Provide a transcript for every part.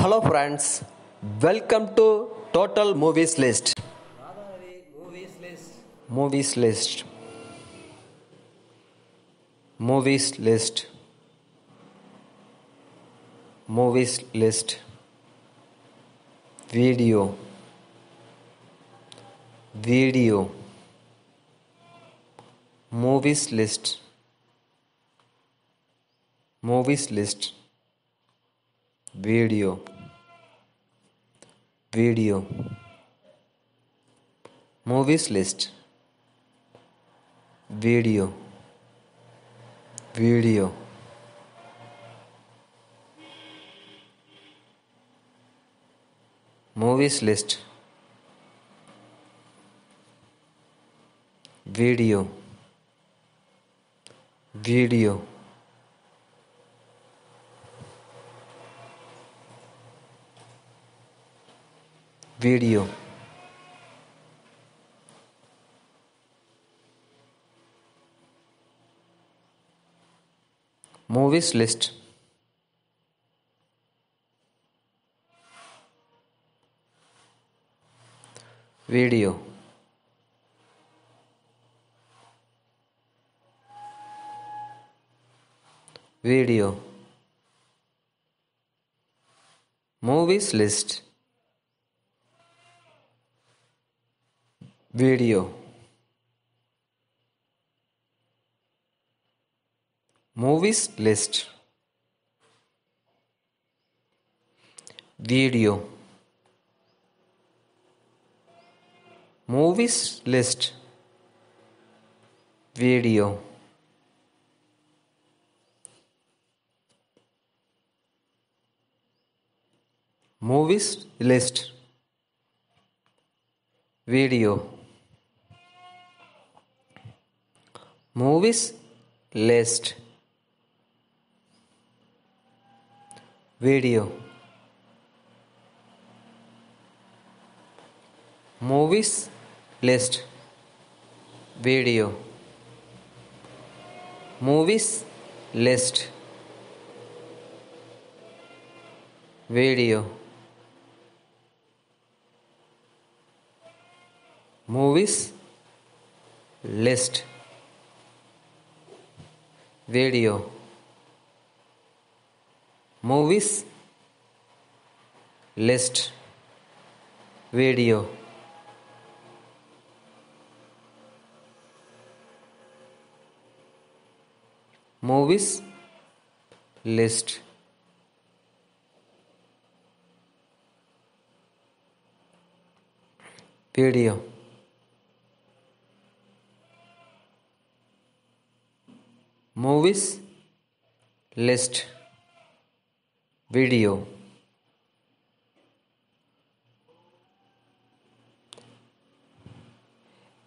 Hello friends, welcome to Total Movies List. Movies list. Video. Movies list. Video. Movies list. Video. Movies list. Video. Movies list. Video. Movies list. Video. Movies list. Video. Movies list. Video. Movies list. Video.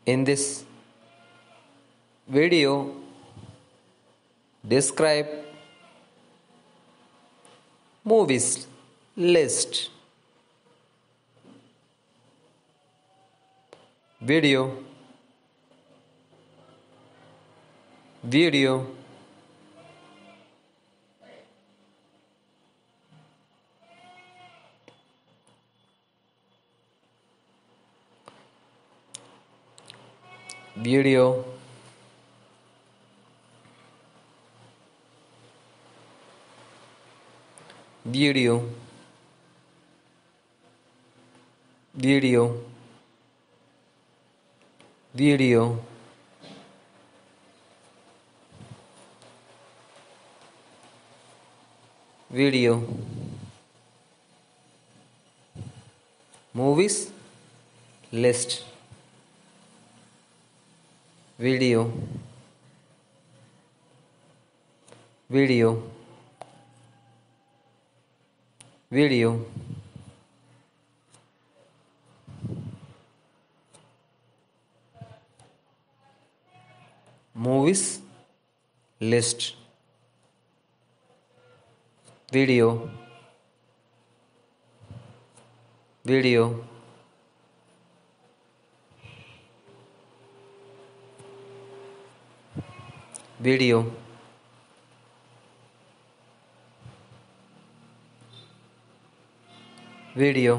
In this video, describe movies list. Video. Video. Movies list. Video. Movies list. Video. video.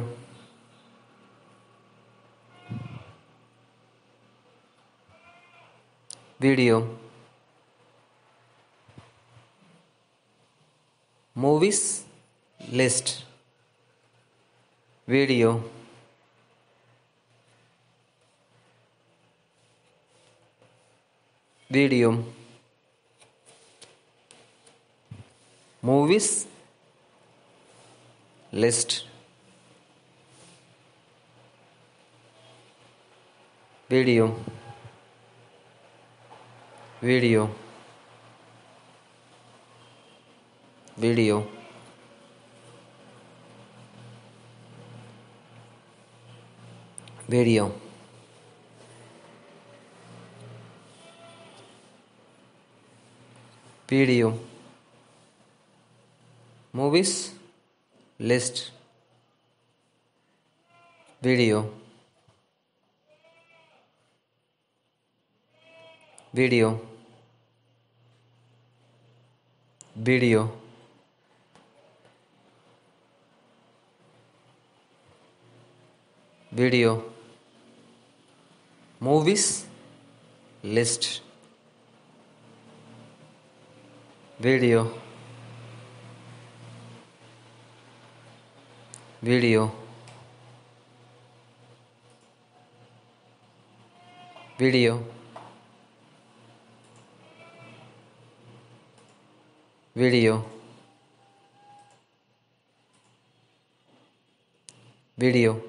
Movies list. Video. Movies list. Video. Video. Movies list. Video. Movies list. Video. Movies list. Video. Movies list. Movies list. Video. Movies list. Video. Movies list. Video. Movies list. Video. Movies list.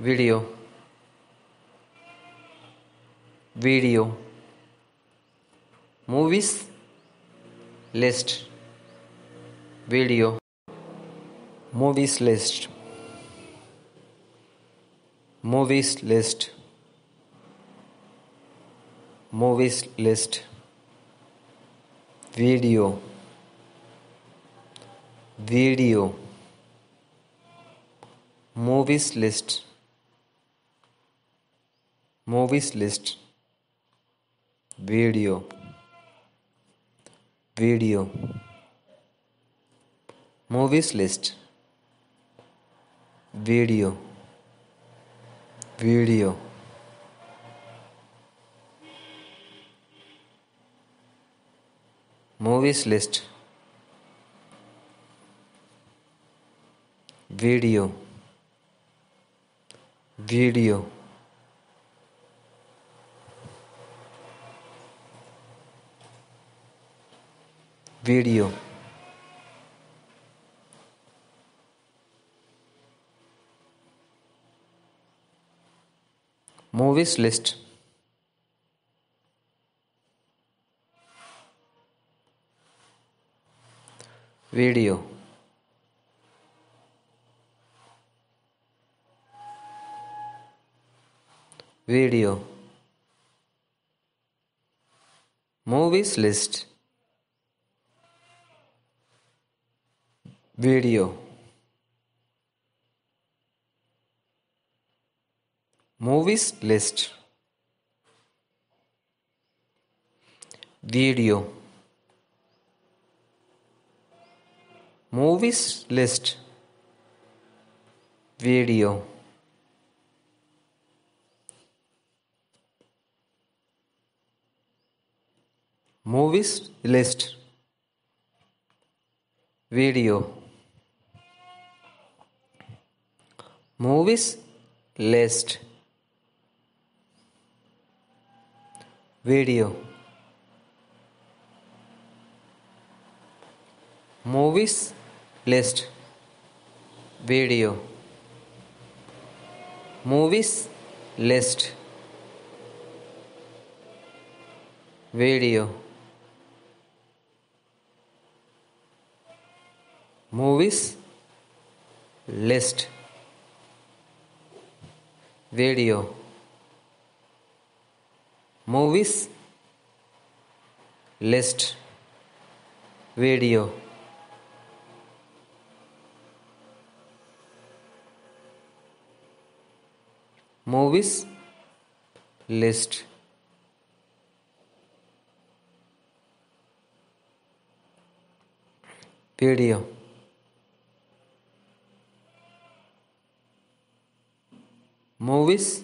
Video. Movies list. Movies list. Video. Movies list. Video. Movies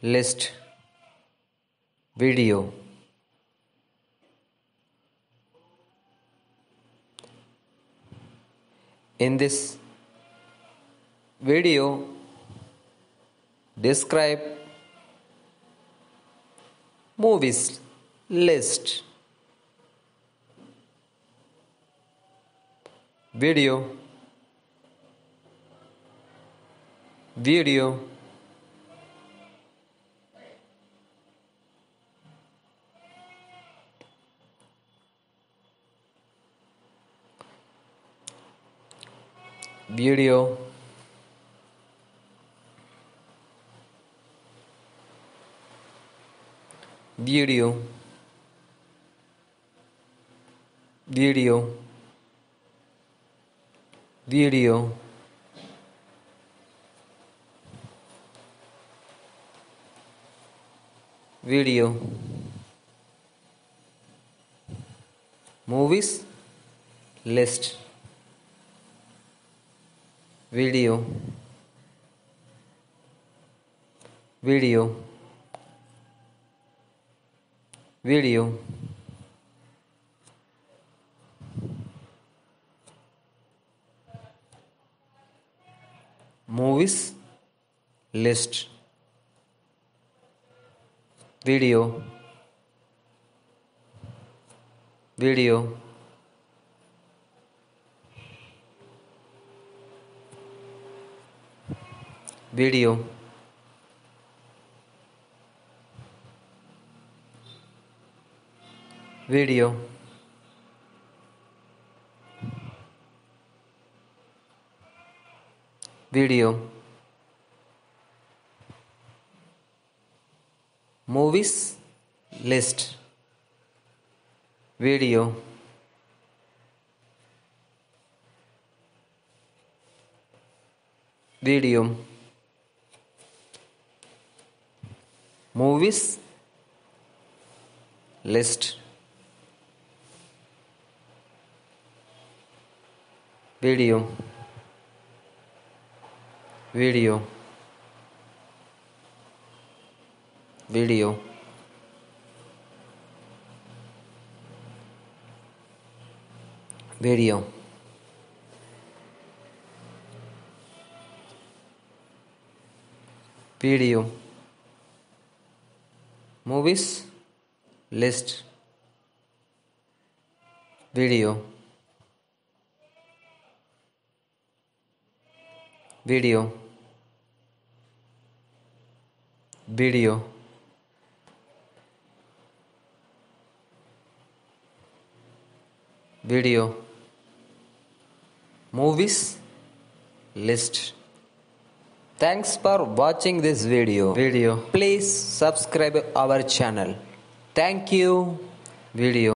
list. Video. In this video, describe movies list. Video, video, video, video, video, video, movies list, video, video, video, movies list, video, video, video, video, video, movies list, video, video, movies list, video, video, video, video, video, movies list, video, video, video, video, movies list. Thanks for watching this video. Please subscribe our channel. Thank you. Video.